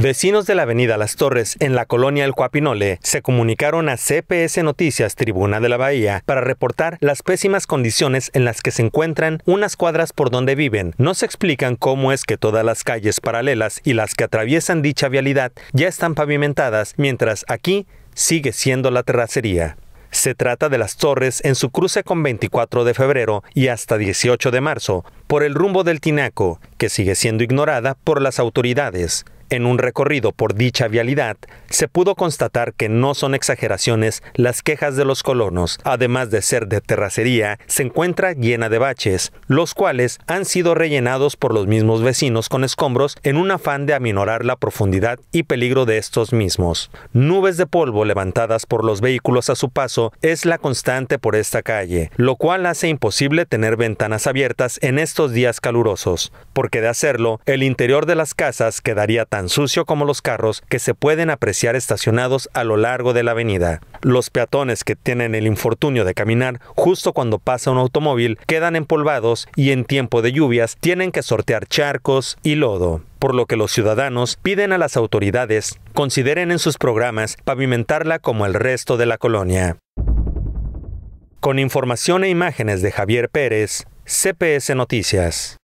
Vecinos de la avenida Las Torres, en la colonia El Cuapinole, se comunicaron a CPS Noticias Tribuna de la Bahía para reportar las pésimas condiciones en las que se encuentran unas cuadras por donde viven. No se explican cómo es que todas las calles paralelas y las que atraviesan dicha vialidad ya están pavimentadas, mientras aquí sigue siendo la terracería. Se trata de Las Torres en su cruce con 24 de febrero y hasta 18 de marzo, por el rumbo del Tinaco, que sigue siendo ignorada por las autoridades. En un recorrido por dicha vialidad, se pudo constatar que no son exageraciones las quejas de los colonos. Además de ser de terracería, se encuentra llena de baches, los cuales han sido rellenados por los mismos vecinos con escombros en un afán de aminorar la profundidad y peligro de estos mismos. Nubes de polvo levantadas por los vehículos a su paso es la constante por esta calle, lo cual hace imposible tener ventanas abiertas en estos días calurosos, porque de hacerlo, el interior de las casas quedaría tan sucio como los carros que se pueden apreciar estacionados a lo largo de la avenida. Los peatones que tienen el infortunio de caminar justo cuando pasa un automóvil quedan empolvados y en tiempo de lluvias tienen que sortear charcos y lodo, por lo que los ciudadanos piden a las autoridades consideren en sus programas pavimentarla como el resto de la colonia. Con información e imágenes de Javier Pérez, CPS Noticias.